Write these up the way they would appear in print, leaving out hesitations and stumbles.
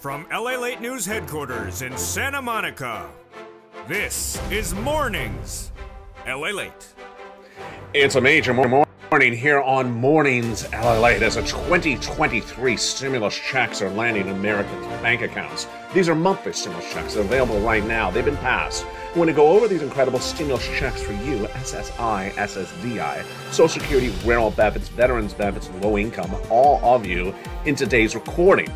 From LALATE News headquarters in Santa Monica, this is Mornings LALATE. It's a major morning here on Mornings LALATE as the 2023 stimulus checks are landing in American bank accounts. These are monthly stimulus checks. They're available right now. They've been passed. We're going to go over these incredible stimulus checks for you, SSI, SSDI, Social Security, rental benefits, veterans benefits, low income, all of you in today's recording.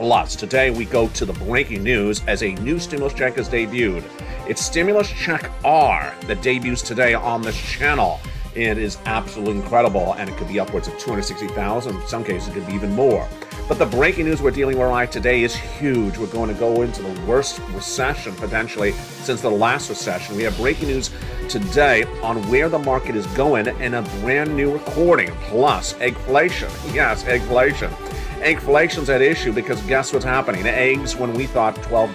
Lots. Today we go to the breaking news as a new stimulus check is debuted. It's stimulus check R that debuts today on this channel. It is absolutely incredible, and it could be upwards of 260,000. In some cases, it could be even more. But the breaking news we're dealing with right today is huge. We're going to go into the worst recession, potentially, since the last recession. We have breaking news today on where the market is going and a brand new recording, plus eggflation. Yes, eggflation. Eggflation's at issue because guess what's happening? Eggs, when we thought $12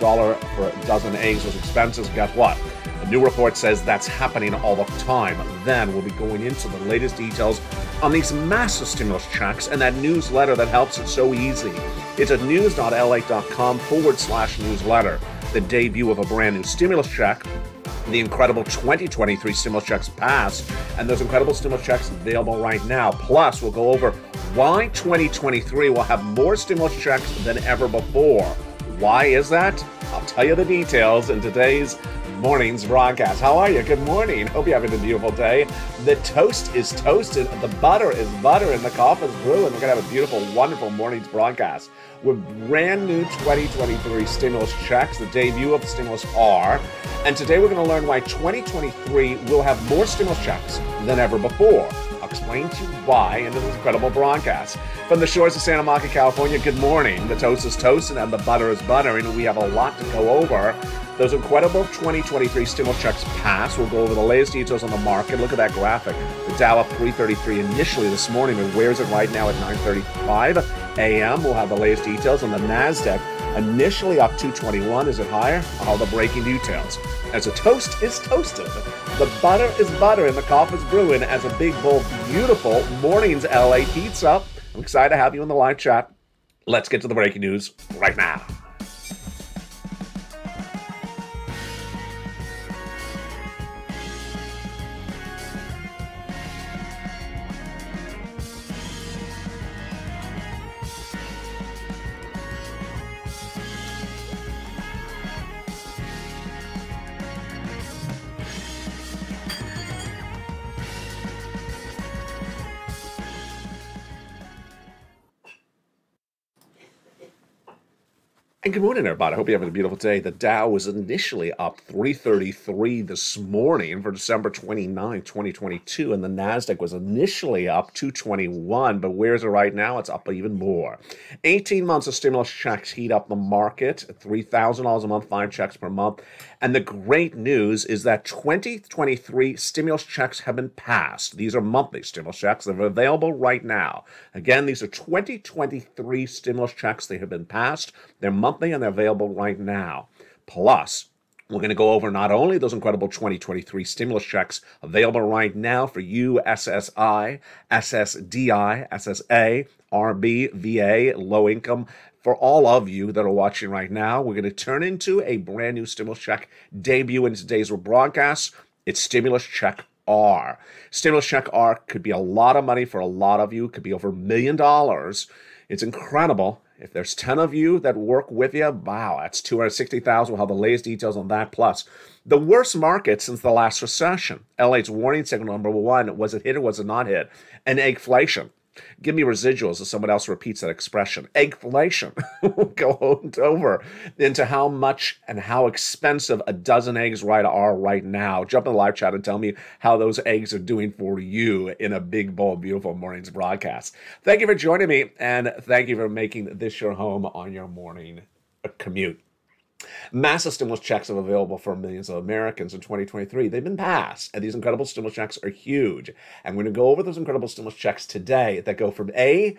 for a dozen eggs was expensive, guess what? A new report says that's happening all the time. Then we'll be going into the latest details on these massive stimulus checks and that newsletter that helps it so easy. It's at news.la.com/newsletter. The debut of a brand new stimulus check, the incredible 2023 stimulus checks passed, and those incredible stimulus checks available right now. Plus, we'll go over why 2023 will have more stimulus checks than ever before. Why is that? I'll tell you the details in today's Morning's broadcast. How are you? Good morning. Hope you're having a beautiful day. The toast is toasted, the butter is butter, and the coffee is brewing. We're going to have a beautiful, wonderful Morning's broadcast with brand new 2023 stimulus checks, the debut of stimulus R. And today we're going to learn why 2023 will have more stimulus checks than ever before. Explain to you why in this incredible broadcast. From the shores of Santa Monica, California, good morning. The toast is toasted and the butter is buttering. We have a lot to go over. Those incredible 2023 stimulus checks pass. We'll go over the latest details on the market. Look at that graphic. The Dow up 333 initially this morning, and where's it right now at 9:35 a.m. We'll have the latest details on the NASDAQ. Initially up 221. Is it higher? All the breaking details. As a toast is toasted, the butter is butter, and the coffee is brewing as a big, bowl, beautiful Mornings LA pizza. I'm excited to have you in the live chat. Let's get to the breaking news right now. And good morning, everybody. I hope you're having a beautiful day. The Dow was initially up 333 this morning for December 29, 2022, and the NASDAQ was initially up 221, but where is it right now? It's up even more. 18 months of stimulus checks heat up the market, $3,000 a month, 5 checks per month. And the great news is that 2023 stimulus checks have been passed. These are monthly stimulus checks. They're available right now. Again, these are 2023 stimulus checks. They have been passed. They're monthly and they're available right now. Plus, we're going to go over not only those incredible 2023 stimulus checks available right now for you, SSI, SSDI, SSA, RB, VA, low income. For all of you that are watching right now, we're going to turn into a brand new stimulus check debut in today's broadcast. It's stimulus check R. Stimulus check R could be a lot of money for a lot of you. It could be over $1 million. It's incredible. If there's 10 of you that work with you, wow, that's 260,000. We'll have the latest details on that. Plus, the worst market since the last recession. LA's warning signal number one, was it hit or was it not hit? And eggflation. Give me residuals if someone else repeats that expression. Eggflation. We'll go over into how much and how expensive a dozen eggs are right now. Jump in the live chat and tell me how those eggs are doing for you in a big, bold, beautiful Morning's broadcast. Thank you for joining me, and thank you for making this your home on your morning commute. Massive stimulus checks are available for millions of Americans in 2023. They've been passed, and these incredible stimulus checks are huge. And we're going to go over those incredible stimulus checks today that go from A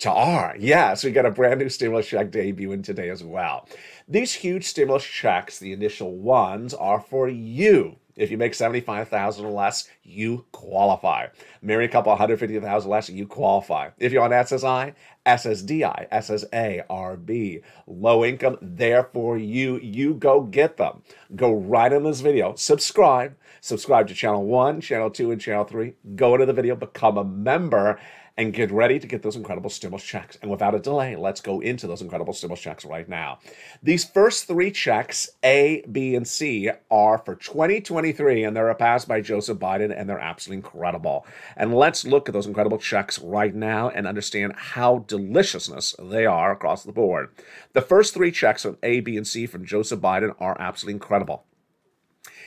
to R. Yes, we got a brand new stimulus check debuting today as well. These huge stimulus checks, the initial ones, are for you. If you make $75,000 or less, you qualify. Marry a couple $150,000 or less, you qualify. If you're on SSI, SSDI, SSA, RB, low income, there for you. You go get them. Go right in this video. Subscribe. Subscribe to Channel 1, Channel 2, and Channel 3. Go into the video, become a member, and get ready to get those incredible stimulus checks. And without a delay, let's go into those incredible stimulus checks right now. These first three checks, A, B, and C, are for 2023, and they're passed by Joseph Biden, and they're absolutely incredible. And let's look at those incredible checks right now and understand how deliciousness they are across the board. The first three checks on A, B, and C from Joseph Biden are absolutely incredible.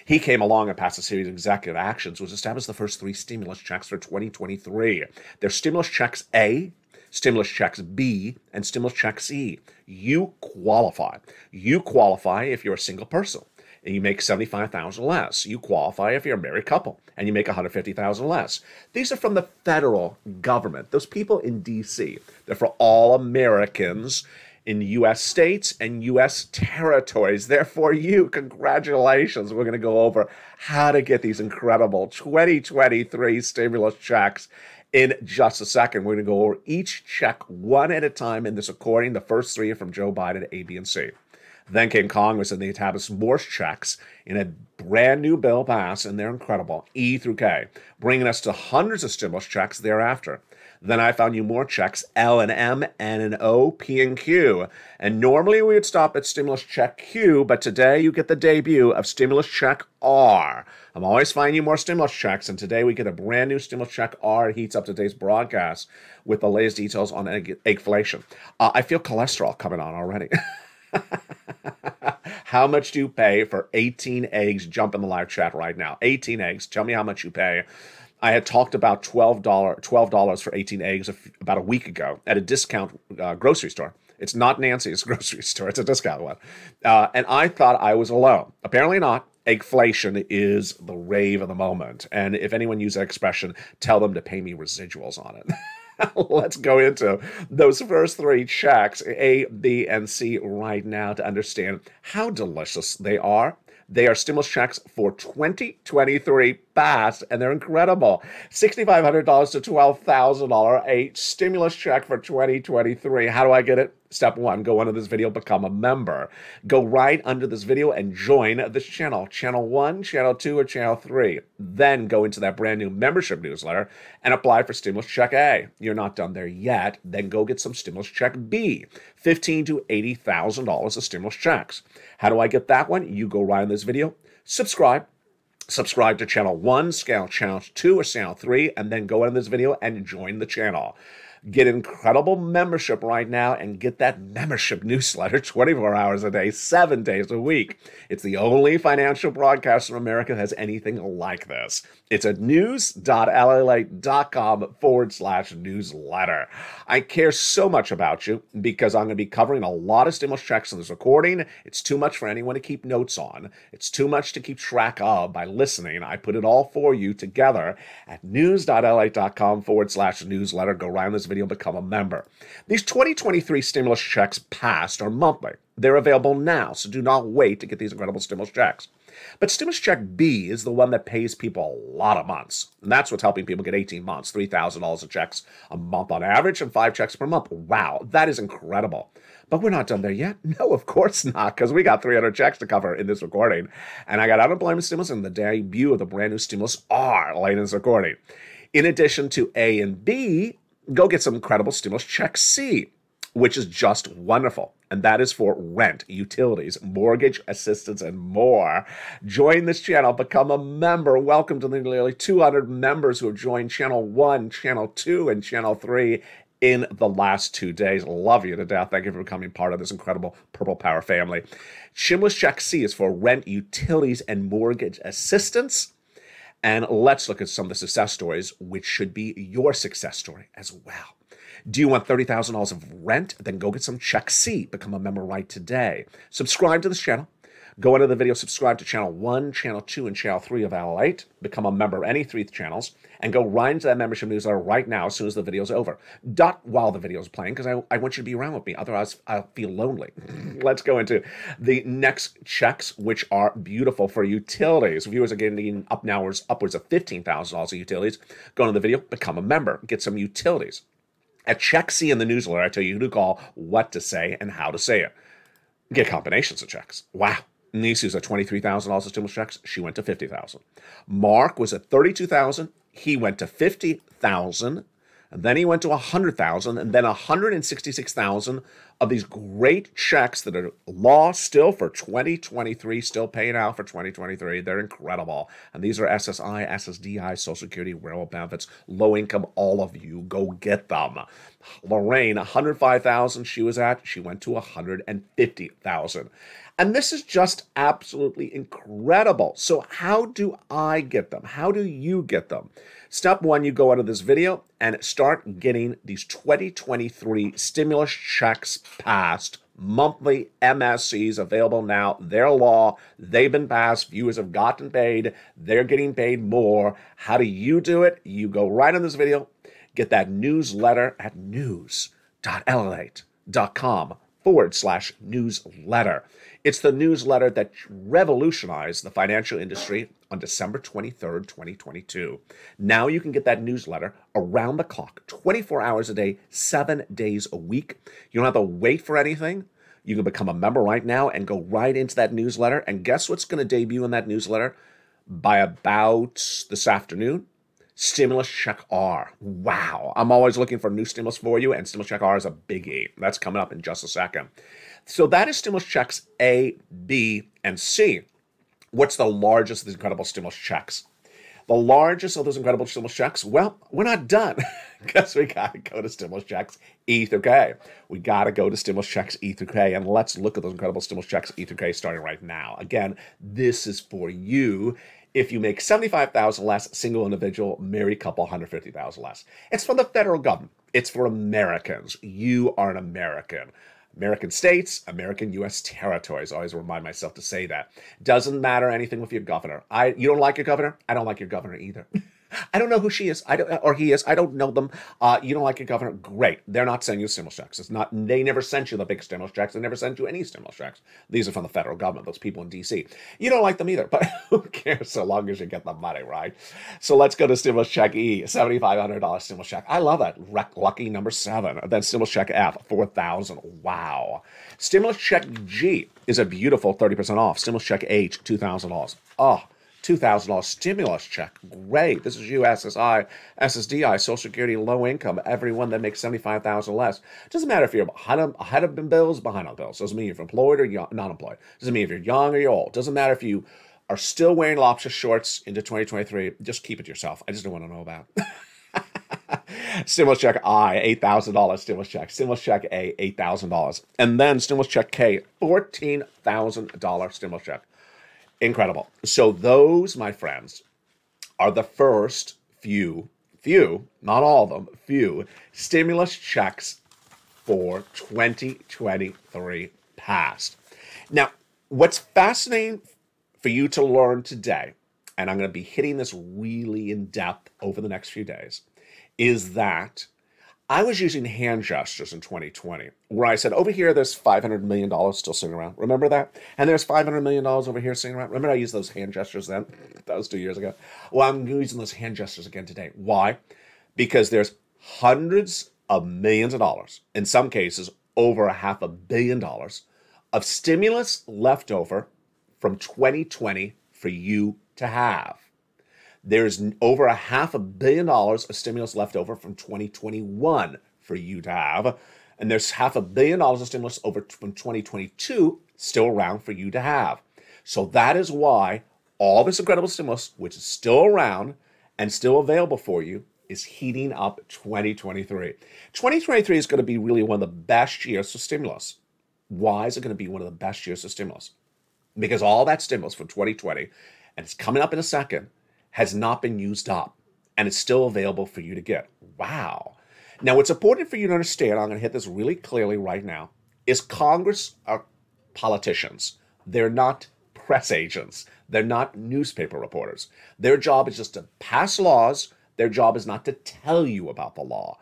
He came along and passed a series of executive actions which established the first three stimulus checks for 2023. They're stimulus checks A, stimulus checks B, and stimulus checks E. You qualify. You qualify if you're a single person and you make $75,000 or less. You qualify if you're a married couple and you make $150,000 or less. These are from the federal government, those people in D.C. They're for all Americans in U.S. states and U.S. territories. Therefore, you, congratulations. We're going to go over how to get these incredible 2023 stimulus checks in just a second. We're going to go over each check one at a time in this according. The first three are from Joe Biden, A, B, and C. Then came Congress and they established more checks in a brand new bill passed, and they're incredible, E through K, bringing us to hundreds of stimulus checks thereafter. Then I found you more checks, L and M, N and O, P and Q. And normally we would stop at stimulus check Q, but today you get the debut of stimulus check R. I'm always finding you more stimulus checks, and today we get a brand new stimulus check R. It heats up today's broadcast with the latest details on eggflation. I feel cholesterol coming on already. How much do you pay for 18 eggs? Jump in the live chat right now. 18 eggs. Tell me how much you pay. I had talked about $12 for 18 eggs about a week ago at a discount grocery store. It's not Nancy's grocery store. It's a discount one. And I thought I was alone. Apparently not. Eggflation is the rave of the moment. And if anyone uses that expression, tell them to pay me residuals on it. Let's go into those first three checks, A, B, and C, right now to understand how delicious they are. They are stimulus checks for 2023 past, and they're incredible. $6,500 to $12,000, a stimulus check for 2023. How do I get it? Step one, go under this video, become a member. Go right under this video and join this channel, Channel 1, Channel 2, or Channel 3. Then go into that brand new membership newsletter and apply for stimulus check A. You're not done there yet. Then go get some stimulus check B, $15,000 to $80,000 of stimulus checks. How do I get that one? You go right in this video, subscribe. Subscribe to Channel 1, Channel 2, or Channel 3, and then go into this video and join the channel. Get incredible membership right now and get that membership newsletter 24 hours a day, 7 days a week. It's the only financial broadcaster in America that has anything like this. It's at news.lalate.com/newsletter. I care so much about you because I'm going to be covering a lot of stimulus checks in this recording. It's too much for anyone to keep notes on. It's too much to keep track of by listening. I put it all for you together at news.lalate.com/newsletter. Go right on this video, become a member. These 2023 stimulus checks passed are monthly. They're available now, so do not wait to get these incredible stimulus checks. But stimulus check B is the one that pays people a lot of months. And that's what's helping people get 18 months, $3,000 of checks a month on average and 5 checks per month. Wow, that is incredible. But we're not done there yet. No, of course not, because we got 300 checks to cover in this recording. And I got unemployment stimulus and the debut of the brand new stimulus R late in this recording. In addition to A and B, go get some incredible stimulus check C, which is just wonderful. And that is for rent, utilities, mortgage assistance, and more. Join this channel, become a member. Welcome to the nearly 200 members who have joined Channel 1, Channel 2, and Channel 3 in the last 2 days. Love you to death. Thank you for becoming part of this incredible Purple Power family. Stimulus check C is for rent, utilities, and mortgage assistance. And let's look at some of the success stories, which should be your success story as well. Do you want $30,000 of rent? Then go get some check C. Become a member right today. Subscribe to this channel. Go into the video, subscribe to Channel 1, Channel 2, and Channel 3 of LALATE. Become a member of any three channels, and go right into that membership newsletter right now as soon as the video's over. Not while the video's playing, because I want you to be around with me. Otherwise, I'll feel lonely. Let's go into the next checks, which are beautiful for utilities. Viewers are getting upwards of $15,000 of utilities. Go into the video, become a member, get some utilities. At Check C in the newsletter, I tell you who to call, what to say, and how to say it. Get combinations of checks. Wow. Nisu's at $23,000 of stimulus checks. She went to $50,000. Mark was at $32,000. He went to $50,000. And then he went to $100,000. And then $166,000 of these great checks that are law still for 2023, still paying out for 2023. They're incredible. And these are SSI, SSDI, Social Security, rural benefits, low income, all of you. Go get them. Lorraine, $105,000 she was at. She went to $150,000. And this is just absolutely incredible. So how do I get them? How do you get them? Step one, you go out of this video and start getting these 2023 stimulus checks passed. Monthly MSCs available now. They're law. They've been passed. Viewers have gotten paid. They're getting paid more. How do you do it? You go right on this video. Get that newsletter at news.lalate.com/newsletter. It's the newsletter that revolutionized the financial industry on December 23rd, 2022. Now you can get that newsletter around the clock, 24 hours a day, 7 days a week. You don't have to wait for anything. You can become a member right now and go right into that newsletter. And guess what's going to debut in that newsletter? By about this afternoon, Stimulus Check R. Wow. I'm always looking for new stimulus for you, and Stimulus Check R is a biggie. That's coming up in just a second. So that is stimulus checks A, B, and C. What's the largest of these incredible stimulus checks? The largest of those incredible stimulus checks, well, we're not done because we got to go to stimulus checks E through K. We got to go to stimulus checks E through K, and let's look at those incredible stimulus checks E through K starting right now. Again, this is for you. If you make $75,000 less, single individual, married couple, $150,000 less. It's from the federal government. It's for Americans. You are an American. American states, American U.S. territories. I always remind myself to say that. Doesn't matter anything with your governor. You don't like your governor? I don't like your governor either. I don't know who she is, or he is. I don't know them. You don't like your governor? Great. They're not sending you stimulus checks. It's not. They never sent you the big stimulus checks. They never sent you any stimulus checks. These are from the federal government, those people in D.C. You don't like them either, but who cares so long as you get the money, right? So let's go to stimulus check E, $7,500 stimulus check. I love that. Lucky number 7. Then stimulus check F, $4,000. Wow. Stimulus check G is a beautiful 30% off. Stimulus check H, $2,000. Oh. $2,000 stimulus check. Great. This is you, SSI, SSDI, Social Security, low income, everyone that makes $75,000 less. Doesn't matter if you're ahead of bills, behind on bills. Doesn't mean if you're employed or not employed. Doesn't mean if you're young or you're old. Doesn't matter if you are still wearing lobster shorts into 2023. Just keep it yourself. I just don't want to know about it. Stimulus check I, $8,000 stimulus check. Stimulus check A, $8,000. And then stimulus check K, $14,000 stimulus check. Incredible. So those, my friends, are the first few, not all of them, few stimulus checks for 2023 past. Now, what's fascinating for you to learn today, and I'm going to be hitting this really in depth over the next few days, is that I was using hand gestures in 2020 where I said, over here, there's $500 million still sitting around. Remember that? And there's $500 million over here sitting around. Remember I used those hand gestures then? That was 2 years ago. Well, I'm using those hand gestures again today. Why? Because there's hundreds of millions of dollars, in some cases, over $500 million of stimulus left over from 2020 for you to have. There's over $500 million of stimulus left over from 2021 for you to have. And there's $500 million of stimulus over from 2022 still around for you to have. So that is why all this incredible stimulus, which is still around and still available for you, is heating up 2023. 2023 is going to be really one of the best years for stimulus. Why is it going to be one of the best years for stimulus? Because all that stimulus from 2020, and it's coming up in a second, has not been used up, and it's still available for you to get. Wow. Now, what's important for you to understand, I'm going to hit this really clearly right now, is Congress are politicians. They're not press agents. They're not newspaper reporters. Their job is just to pass laws. Their job is not to tell you about the law.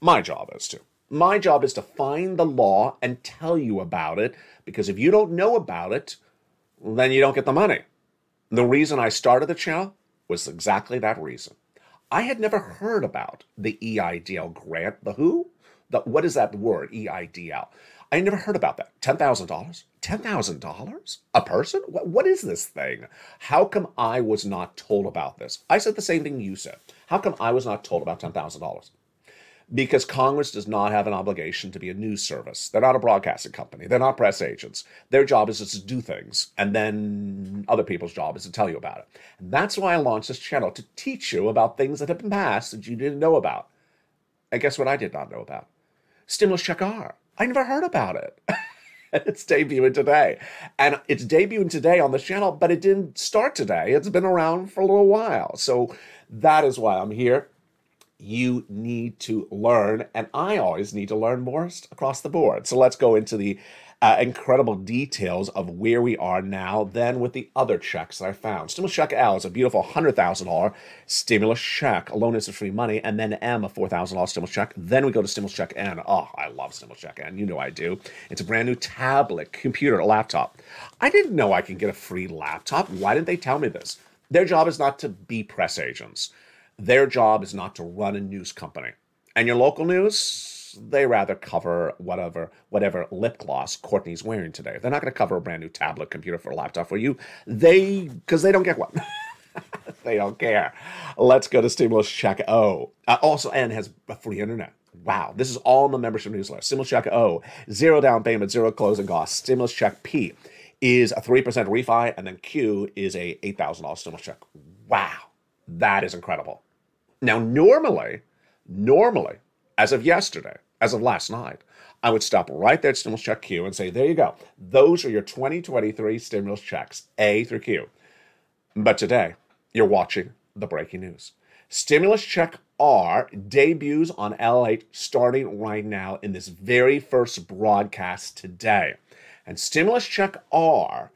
My job is to. My job is to find the law and tell you about it, because if you don't know about it, then you don't get the money. The reason I started the channel was exactly that reason. I had never heard about the EIDL grant. The who? What is that word, EIDL? I had never heard about that. $10,000? $10,000? A person? What is this thing? How come I was not told about this? I said the same thing you said. How come I was not told about $10,000? Because Congress does not have an obligation to be a news service. They're not a broadcasting company. They're not press agents. Their job is just to do things, and then other people's job is to tell you about it. And that's why I launched this channel, to teach you about things that have been passed that you didn't know about. And guess what I did not know about? Stimulus Check R. I never heard about it. It's debuting today. And it's debuting today on this channel, but it didn't start today. It's been around for a little while. So that is why I'm here. You need to learn, and I always need to learn more across the board. So let's go into the incredible details of where we are now then with the other checks that I found. Stimulus Check L is a beautiful $100,000 stimulus check, loan interest free money, and then M, a $4,000 stimulus check. Then we go to Stimulus Check N. Oh, I love Stimulus Check N. You know I do. It's a brand new tablet, computer, laptop. I didn't know I could get a free laptop. Why didn't they tell me this? Their job is not to be press agents. Their job is not to run a news company. And your local news, they rather cover whatever lip gloss Courtney's wearing today. They're not going to cover a brand new tablet, computer, for a laptop for you. Because they don't get one. They don't care. Let's go to Stimulus Check O. Also, N has a free internet. Wow, this is all in the membership newsletter. Stimulus Check O, zero down payment, zero closing costs. Stimulus Check P is a 3% refi, and then Q is a $8,000 stimulus check. Wow, that is incredible. Now, normally, as of yesterday, as of last night, I would stop right there at Stimulus Check Q and say, there you go. Those are your 2023 stimulus checks, A through Q. But today, you're watching the breaking news. Stimulus Check R debuts on LALATE starting right now in this very first broadcast today. And Stimulus Check R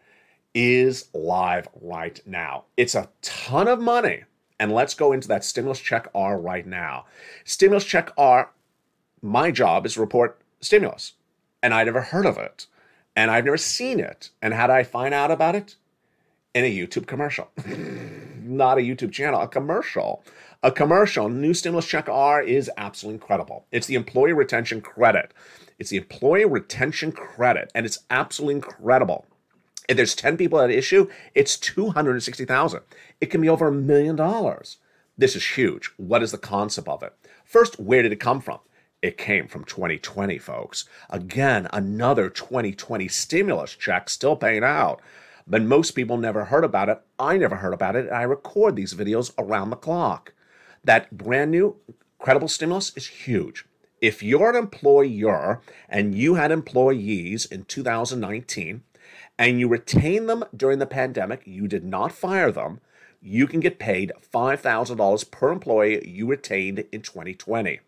is live right now. It's a ton of money. And let's go into that Stimulus Check R right now. Stimulus Check R, my job is to report stimulus. And I never heard of it. And I've never seen it. And how did I find out about it? In a YouTube commercial. Not a YouTube channel, a commercial. A commercial. New Stimulus Check R is absolutely incredible. It's the employee retention credit. It's the employee retention credit. And it's absolutely incredible. If there's 10 people at issue, it's $260,000. It can be over $1 million. This is huge. What is the concept of it? First, where did it come from? It came from 2020, folks. Again, another 2020 stimulus check still paying out. But most people never heard about it. I never heard about it, and I record these videos around the clock. That brand new, incredible stimulus is huge. If you're an employer and you had employees in 2019, and you retain them during the pandemic, you did not fire them, you can get paid $5,000 per employee you retained in 2020.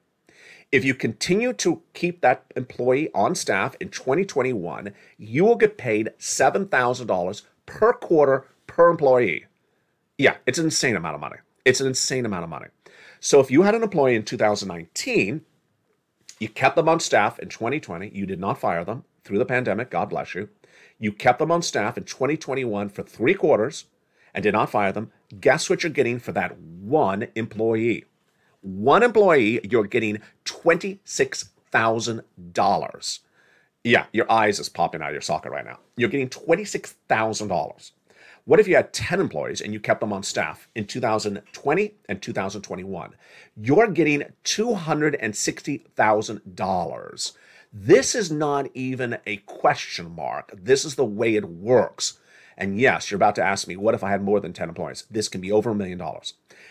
If you continue to keep that employee on staff in 2021, you will get paid $7,000 per quarter per employee. Yeah, it's an insane amount of money. It's an insane amount of money. So if you had an employee in 2019, you kept them on staff in 2020, you did not fire them through the pandemic, God bless you. You kept them on staff in 2021 for 3 quarters and did not fire them. Guess what you're getting for that one employee? One employee, you're getting $26,000. Yeah, your eyes is popping out of your socket right now. You're getting $26,000. What if you had 10 employees and you kept them on staff in 2020 and 2021? You're getting $260,000. This is not even a question mark. This is the way it works. And yes, you're about to ask me, what if I had more than 10 employees? This can be over $1 million.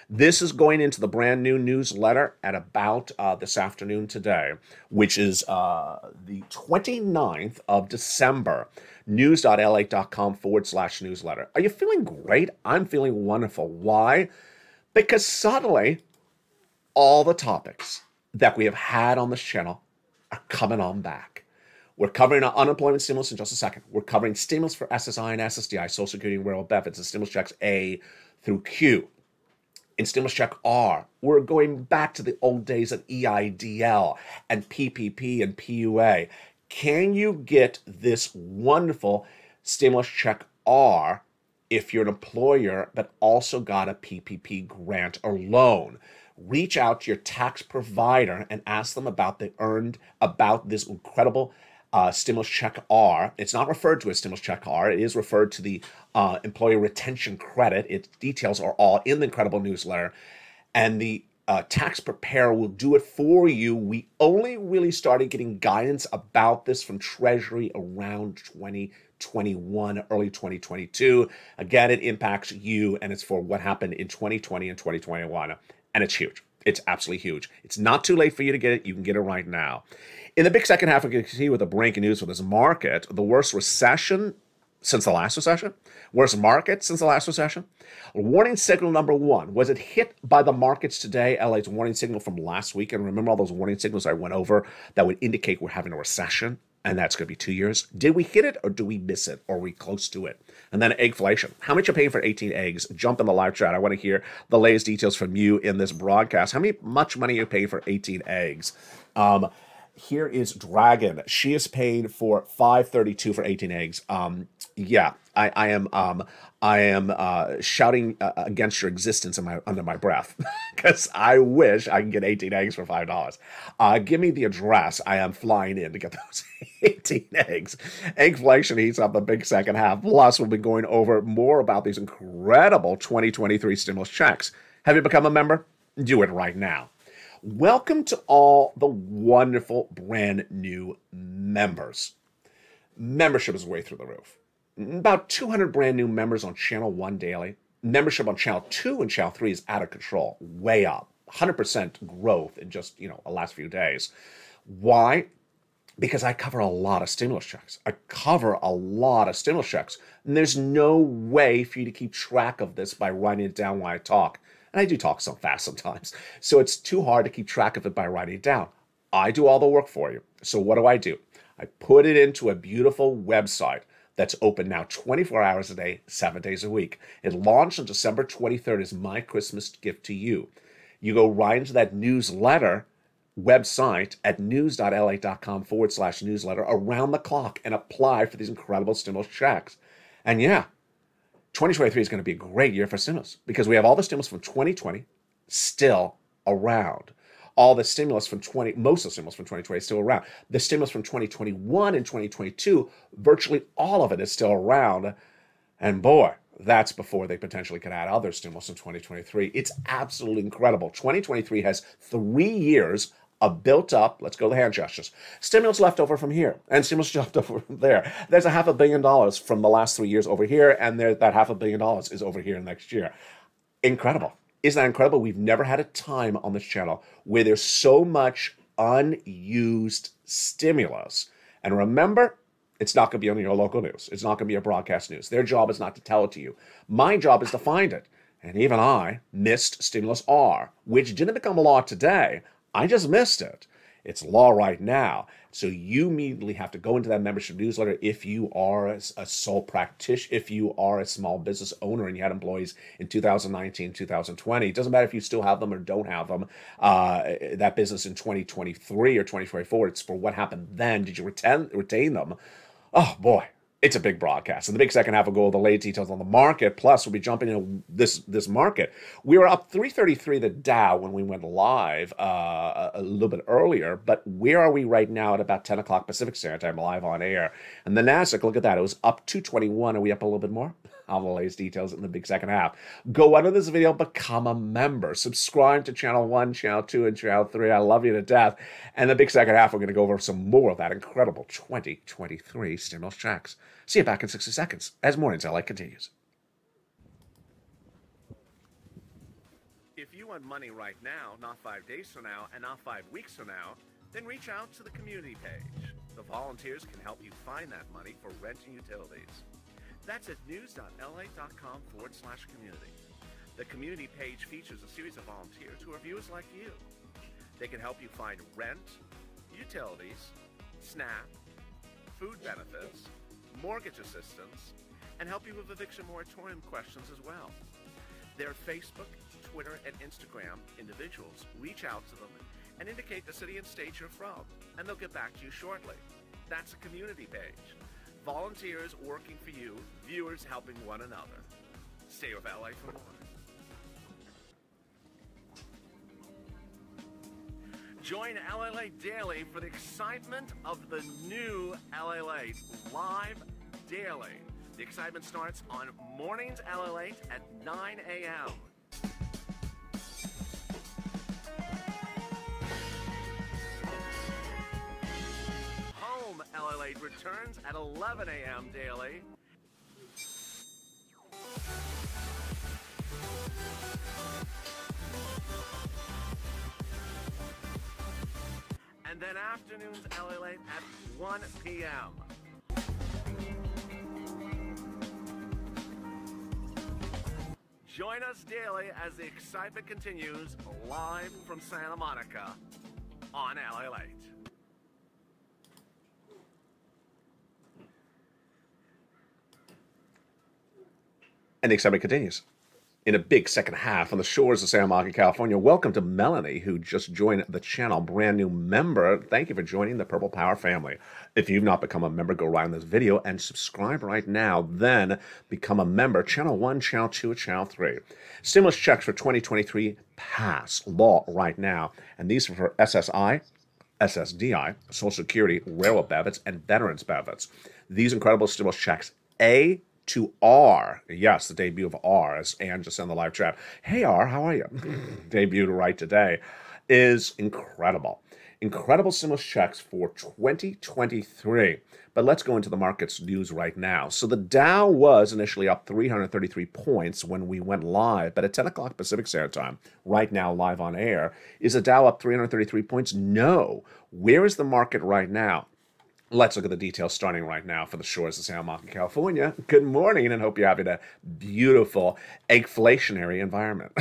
This is going into the brand new newsletter at about this afternoon today, which is the 29th of December, news.la.com/newsletter. Are you feeling great? I'm feeling wonderful. Why? Because suddenly, all the topics that we have had on this channel are coming on back. We're covering our unemployment stimulus in just a second. We're covering stimulus for SSI and SSDI, Social Security and Rural Benefits, and stimulus checks A through Q. In stimulus check R, we're going back to the old days of EIDL and PPP and PUA. Can you get this wonderful stimulus check R if you're an employer but also got a PPP grant or loan? Reach out to your tax provider and ask them about this incredible stimulus check R. It's not referred to as stimulus check R. It is referred to the employer retention credit. Its details are all in the incredible newsletter, and the tax preparer will do it for you. We only really started getting guidance about this from Treasury around 2021, early 2022. Again, it impacts you, and it's for what happened in 2020 and 2021. And it's huge. It's absolutely huge. It's not too late for you to get it. You can get it right now. In the big second half, we can see with the breaking news for this market, the worst recession since the last recession, worst market since the last recession. Warning signal number one, was it hit by the markets today? LA's warning signal from last week. And remember all those warning signals I went over that would indicate we're having a recession, and that's going to be 2 years. Did we hit it, or do we miss it, or are we close to it? And then eggflation. How much are you paying for 18 eggs? Jump in the live chat. I want to hear the latest details from you in this broadcast. How much money are you paying for 18 eggs? Here is Dragon. She is paying for $5.32 for 18 eggs. Yeah, I am shouting against your existence under my breath, because I wish I can get 18 eggs for $5. Give me the address. I am flying in to get those 18 eggs. Eggflation heats up the big second half. Plus, we'll be going over more about these incredible 2023 stimulus checks. Have you become a member? Do it right now. Welcome to all the wonderful brand new members. Membership is way through the roof. About 200 brand new members on Channel 1 daily. Membership on Channel 2 and Channel 3 is out of control, way up. 100% growth in just, the last few days. Why? Because I cover a lot of stimulus checks. And there's no way for you to keep track of this by writing it down while I talk. And I do talk so fast sometimes, so it's too hard to keep track of it by writing it down. I do all the work for you. So what do? I put it into a beautiful website that's open now 24 hours a day, 7 days a week. It launched on December 23rd as my Christmas gift to you. You go right into that newsletter website at news.la.com/newsletter around the clock and apply for these incredible stimulus checks. And yeah, 2023 is going to be a great year for stimulus, because we have all the stimulus from 2020 still around. All the stimulus from most of the stimulus from 2020 is still around. The stimulus from 2021 and 2022, virtually all of it is still around. And boy, that's before they potentially could add other stimulus in 2023. It's absolutely incredible. 2023 has 3 years of built up, let's go to the hand gestures, stimulus left over from here, and stimulus left over from there. There's $500 million from the last 3 years over here, and that $500 million is over here next year. Incredible. Isn't that incredible? We've never had a time on this channel where there's so much unused stimulus. And remember, it's not going to be on your local news. It's not going to be your broadcast news. Their job is not to tell it to you. My job is to find it. And even I missed stimulus R, which didn't become a law today. I just missed it. It's law right now. So you immediately have to go into that membership newsletter if you are a sole practitioner, if you are a small business owner and you had employees in 2019, 2020. It doesn't matter if you still have them or don't have them. That business in 2023 or 2024, it's for what happened then. Did you retain them? Oh, boy. It's a big broadcast. In the big second half, we'll go over the latest details on the market. Plus, we'll be jumping into this market. We were up 333 the Dow when we went live a little bit earlier. But where are we right now at about 10 o'clock Pacific Standard Time, live on air? And the Nasdaq, look at that. It was up 221. Are we up a little bit more? All the latest details in the big second half. Go under this video, become a member. Subscribe to Channel 1, Channel 2, and Channel 3. I love you to death. And the big second half, we're going to go over some more of that incredible 2023 stimulus checks. See you back in 60 seconds as Morning's LA continues. If you want money right now, not 5 days from now, and not 5 weeks from now, then reach out to the community page. The volunteers can help you find that money for rent and utilities. That's at news.la.com/community. The community page features a series of volunteers who are viewers like you. They can help you find rent, utilities, SNAP, food benefits, mortgage assistance, and help you with eviction moratorium questions as well. Their Facebook, Twitter, and Instagram individuals, reach out to them and indicate the city and state you're from, and they'll get back to you shortly. That's a community page. Volunteers working for you, viewers helping one another. Stay with LA for more. Join LALATE Daily for the excitement of the new LALATE live daily. The excitement starts on Mornings LALATE at 9 a.m. Home LALATE returns at 11 a.m. daily. And then Afternoons LALATE at 1 p.m. Join us daily as the excitement continues live from Santa Monica on LALATE. And the excitement continues in a big second half on the shores of Santa Monica, California. Welcome to Melanie, who just joined the channel, brand new member. Thank you for joining the Purple Power family. If you've not become a member, go right on this video and subscribe right now. Then become a member. Channel 1, Channel 2, and Channel 3. Stimulus checks for 2023 pass law right now. And these are for SSI, SSDI, Social Security, railroad benefits, and veterans benefits. These incredible stimulus checks, A to R. Yes, the debut of R, as Anne just in the live chat. Hey, R, how are you? Debuted right today. Is incredible. Incredible stimulus checks for 2023. But let's go into the market's news right now. So the Dow was initially up 333 points when we went live, but at 10 o'clock Pacific Standard Time, right now live on air, is the Dow up 333 points? No. Where is the market right now? Let's look at the details starting right now for the shores of Santa Monica, California. Good morning, and hope you're having a beautiful, eggflationary environment.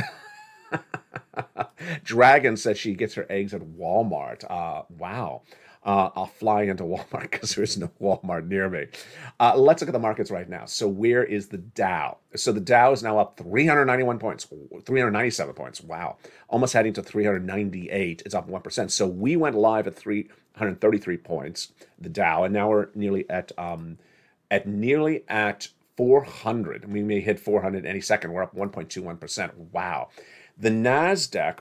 Dragon said she gets her eggs at Walmart. Wow. I'll fly into Walmart because there is no Walmart near me. Let's look at the markets right now. So where is the Dow? So the Dow is now up 391 points, 397 points. Wow. Almost heading to 398. It's up 1%. So we went live at 333 points, the Dow, and now we're nearly at 400. We may hit 400 any second. We're up 1.21%. Wow. The NASDAQ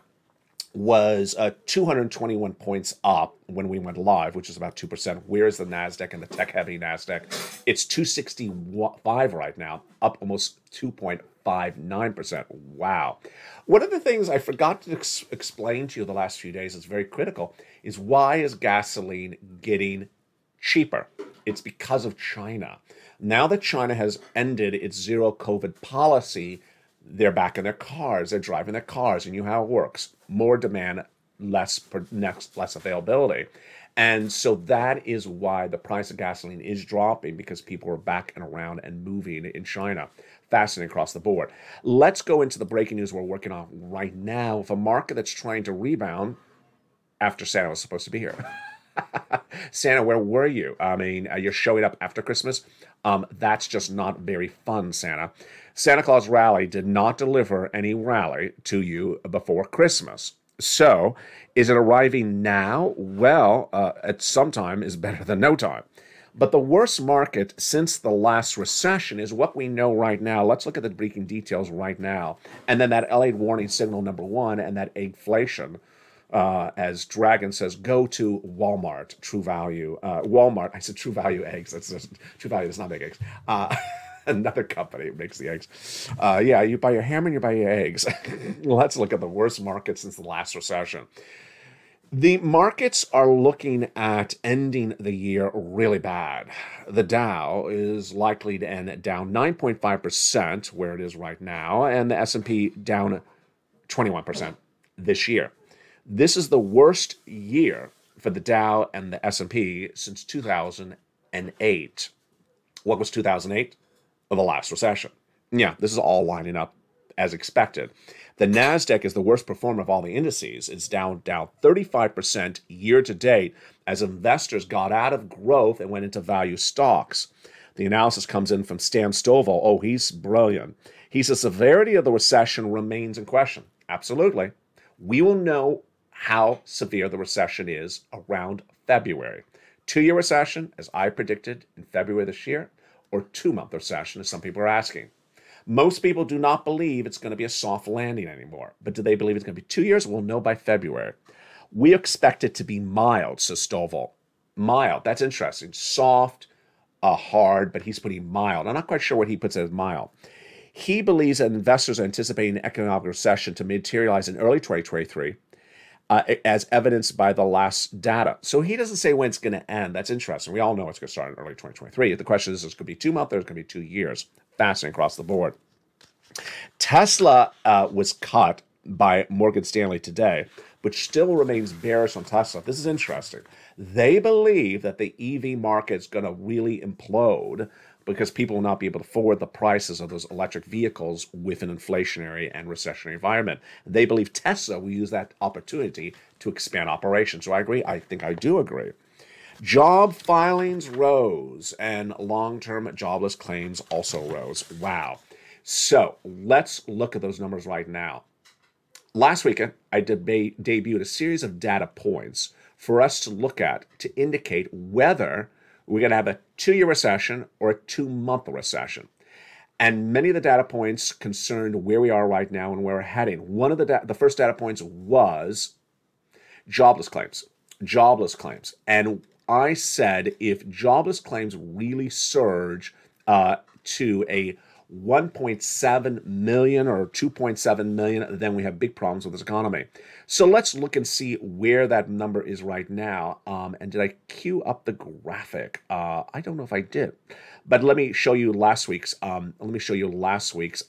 was 221 points up when we went live, which is about 2%. Where is the NASDAQ and the tech-heavy NASDAQ? It's 265 right now, up almost 2.59%. Wow. One of the things I forgot to explain to you the last few days is very critical, is why is gasoline getting cheaper? It's because of China. Now that China has ended its zero-COVID policy, they're back in their cars, they're driving their cars, and you know how it works. More demand, less availability. And so that is why the price of gasoline is dropping, because people are back and around and moving in China. Fascinating across the board. Let's go into the breaking news we're working on right now of a market that's trying to rebound after Santa was supposed to be here. Santa, where were you? I mean, you're showing up after Christmas. That's just not very fun, Santa. Santa Claus Rally did not deliver any rally to you before Christmas. So, is it arriving now? Well, at some time is better than no time. But the worst market since the last recession is what we know right now. Let's look at the breaking details right now. And then that LA warning signal number one and that eggflation. As Dragon says, go to Walmart, True Value. Walmart, I said True Value eggs. That's just, True Value does not make eggs. Another company makes the eggs. Yeah, you buy your ham and you buy your eggs. Let's look at the worst market since the last recession. The markets are looking at ending the year really bad. The Dow is likely to end down 9.5%, where it is right now, and the S&P down 21% this year. This is the worst year for the Dow and the S&P since 2008. What was 2008? Well, the last recession. Yeah, this is all lining up as expected. The NASDAQ is the worst performer of all the indices. It's down 35% year to date as investors got out of growth and went into value stocks. The analysis comes in from Stan Stovall. Oh, he's brilliant. He says, severity of the recession remains in question. Absolutely. We will know how severe the recession is around February. Two-year recession, as I predicted in February this year, or two-month recession, as some people are asking. Most people do not believe it's going to be a soft landing anymore. But do they believe it's going to be 2 years? We'll know by February. We expect it to be mild, says Stovall. Mild, that's interesting. Soft, hard, but he's putting mild. I'm not quite sure what he puts as mild. He believes that investors are anticipating an economic recession to materialize in early 2023, as evidenced by the last data. So he doesn't say when it's going to end. That's interesting. We all know it's going to start in early 2023. The question is, it could be 2 months or it could be 2 years. Fascinating across the board. Tesla was cut by Morgan Stanley today, which still remains bearish on Tesla. This is interesting. They believe that the EV market is going to really implode because people will not be able to afford the prices of those electric vehicles with an inflationary and recessionary environment. They believe Tesla will use that opportunity to expand operations. Do I agree? I think I do agree. Job filings rose, and long-term jobless claims also rose. Wow. So let's look at those numbers right now. Last weekend, I debuted a series of data points for us to look at to indicate whether we're going to have a two-year recession or a two-month recession. And many of the data points concerned where we are right now and where we're heading. One of the first data points was jobless claims. Jobless claims. And I said if jobless claims really surge to a 1.7 million or 2.7 million, then we have big problems with this economy. So let's look and see where that number is right now. And did I queue up the graphic? I don't know if I did, but let me show you last week's.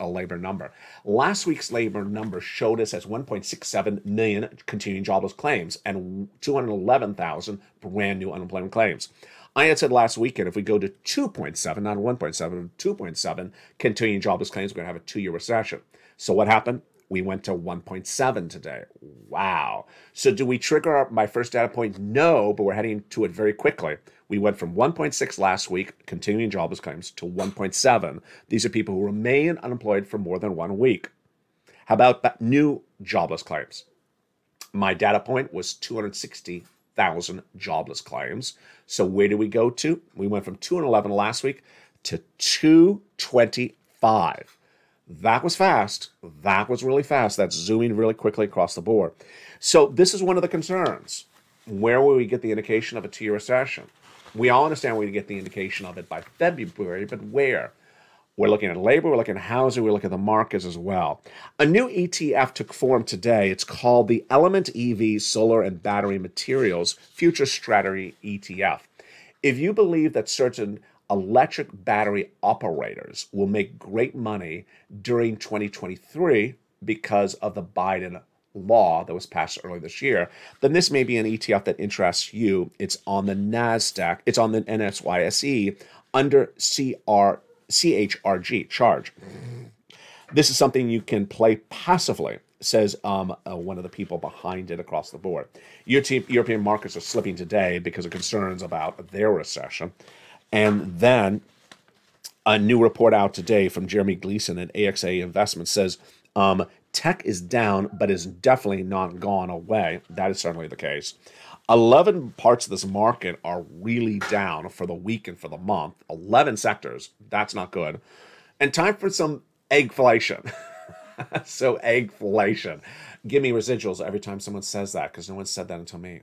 Labor number. Last week's labor number showed us as 1.67 million continuing jobless claims and 211,000 brand new unemployment claims. I had said last weekend, if we go to 2.7, not 1.7, 2.7 continuing jobless claims, we're going to have a two-year recession. So what happened? We went to 1.7 today. Wow. So do we trigger my first data point? No, but we're heading to it very quickly. We went from 1.6 last week, continuing jobless claims, to 1.7. These are people who remain unemployed for more than 1 week. How about that new jobless claims? My data point was 260,000 jobless claims. So where do we go to? We went from 211 last week to 225. That was fast. That was really fast. That's zooming really quickly across the board. So this is one of the concerns. Where will we get the indication of a two-year recession? We all understand we're going to get the indication of it by February, but where? We're looking at labor, we're looking at housing, we're looking at the markets as well. A new ETF took form today. It's called the Element EV Solar and Battery Materials Future Strategy ETF. If you believe that certain electric battery operators will make great money during 2023 because of the Biden law that was passed earlier this year, then this may be an ETF that interests you. It's on the NASDAQ, it's on the NYSE under CHRG, charge. This is something you can play passively, says one of the people behind it across the board. European markets are slipping today because of concerns about their recession. And then a new report out today from Jeremy Gleason at AXA Investments says tech is down, but is definitely not gone away. That is certainly the case. 11 parts of this market are really down for the week and for the month. 11 sectors. That's not good. And time for some eggflation. So eggflation. Give me residuals every time someone says that, because no one said that until me.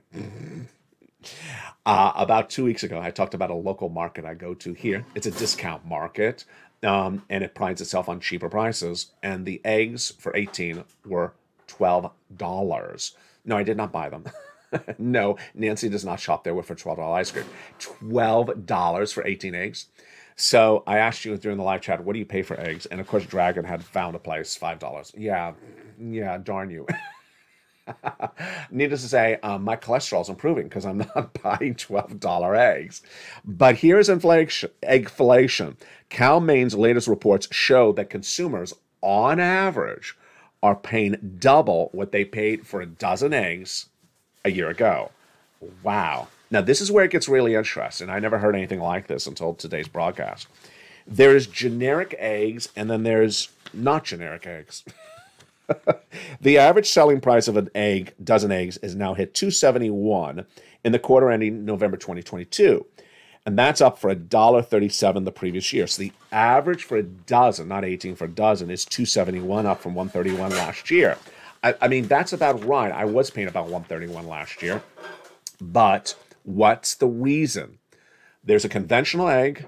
About 2 weeks ago, I talked about a local market I go to here. It's a discount market, and it prides itself on cheaper prices. And the eggs for 18 were $12. No, I did not buy them. No, Nancy does not shop there for $12 ice cream. $12 for 18 eggs. So I asked you during the live chat, what do you pay for eggs? And of course, Dragon had found a place, $5. Yeah, darn you. Needless to say, my cholesterol is improving because I'm not buying $12 eggs. But here's eggflation. Cal Maine's latest reports show that consumers on average, are paying double what they paid for a dozen eggs a year ago. Wow. Now, this is where it gets really interesting. I never heard anything like this until today's broadcast. There's generic eggs, and then there's not generic eggs. The average selling price of a dozen eggs is now hit $2.71 in the quarter ending November 2022. And that's up for $1.37 the previous year. So the average for a dozen, not 18 for a dozen, is $2.71, up from $1.31 last year. I mean, that's about right. I was paying about $1.31 last year. But what's the reason? There's a conventional egg,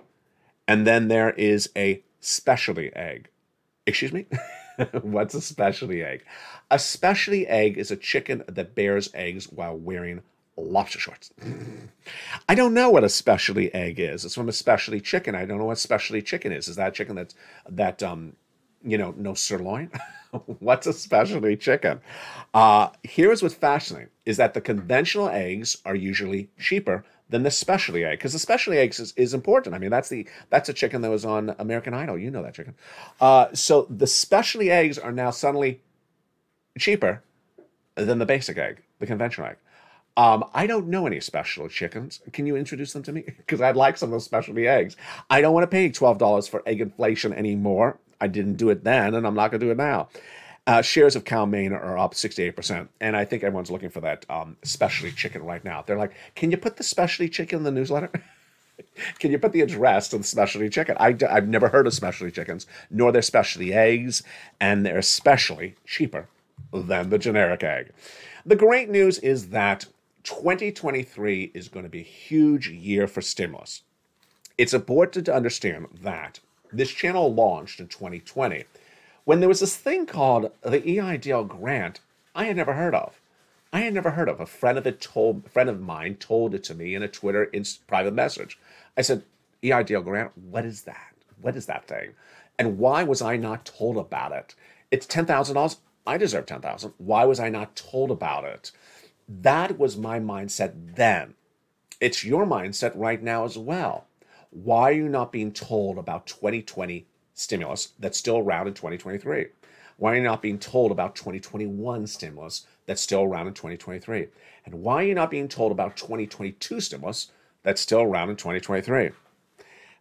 and then there is a specialty egg. Excuse me? What's a specialty egg? A specialty egg is a chicken that bears eggs while wearing lobster shorts. I don't know what a specialty egg is. It's from a specialty chicken. I don't know what specialty chicken is. Is that chicken that you know, no sirloin? What's a specialty chicken? Here's what's fascinating, is that the conventional eggs are usually cheaper than the specialty egg, because the specialty egg is important. I mean, that's a chicken that was on American Idol. You know that chicken. So the specialty eggs are now suddenly cheaper than the basic egg, the conventional egg. I don't know any specialty chickens. Can you introduce them to me? Because I'd like some of those specialty eggs. I don't want to pay $12 for egg inflation anymore. I didn't do it then, and I'm not going to do it now. Shares of Cal Maine are up 68%, and I think everyone's looking for that specialty chicken right now. They're like, can you put the specialty chicken in the newsletter? Can you put the address to the specialty chicken? I've never heard of specialty chickens, nor their specialty eggs, and they're especially cheaper than the generic egg. The great news is that 2023 is going to be a huge year for stimulus. It's important to understand that this channel launched in 2020 when there was this thing called the EIDL grant I had never heard of. I had never heard of. A friend of mine told it to me in a Twitter private message. I said, EIDL grant, what is that? What is that thing? And why was I not told about it? It's $10,000. I deserve $10,000. Why was I not told about it? That was my mindset then. It's your mindset right now as well. Why are you not being told about 2020 stimulus that's still around in 2023? Why are you not being told about 2021 stimulus that's still around in 2023? And why are you not being told about 2022 stimulus that's still around in 2023?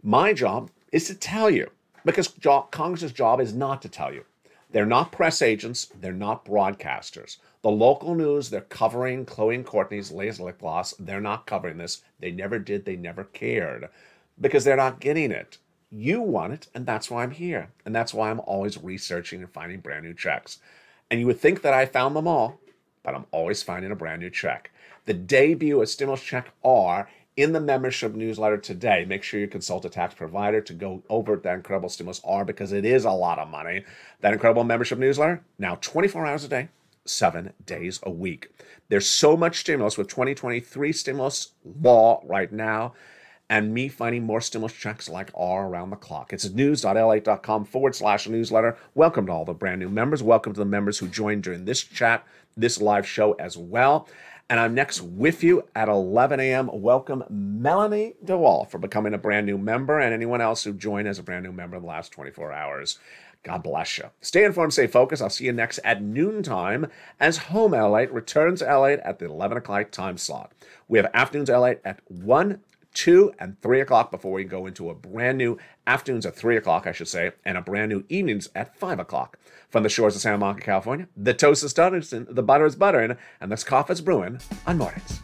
My job is to tell you, because Congress's job is not to tell you. They're not press agents. They're not broadcasters. The local news, they're covering Chloe and Courtney's latest lip gloss. They're not covering this. They never did. They never cared, because they're not getting it. You want it, and that's why I'm here. And that's why I'm always researching and finding brand new checks. And you would think that I found them all, but I'm always finding a brand new check. The debut of Stimulus Check R in the membership newsletter today. Make sure you consult a tax provider to go over that incredible Stimulus R, because it is a lot of money. That incredible membership newsletter, now 24 hours a day, 7 days a week. There's so much stimulus with 2023 stimulus law right now, and me finding more stimulus checks like R around the clock. It's news.la.com/newsletter. Welcome to all the brand new members. Welcome to the members who joined during this chat, this live show as well. And I'm next with you at 11 a.m. Welcome, Melanie DeWall, for becoming a brand new member, and anyone else who joined as a brand new member in the last 24 hours. God bless you. Stay informed, stay focused. I'll see you next at noontime as Home LALATE returns to LALATE at the 11 o'clock time slot. We have Afternoons LALATE at 1, 2, and 3 o'clock before we go into a brand new Afternoons at 3 o'clock, I should say, and a brand new Evenings at 5 o'clock. From the shores of Santa Monica, California, the toast is toasting, the butter is buttering, and this coffee is brewing on mornings.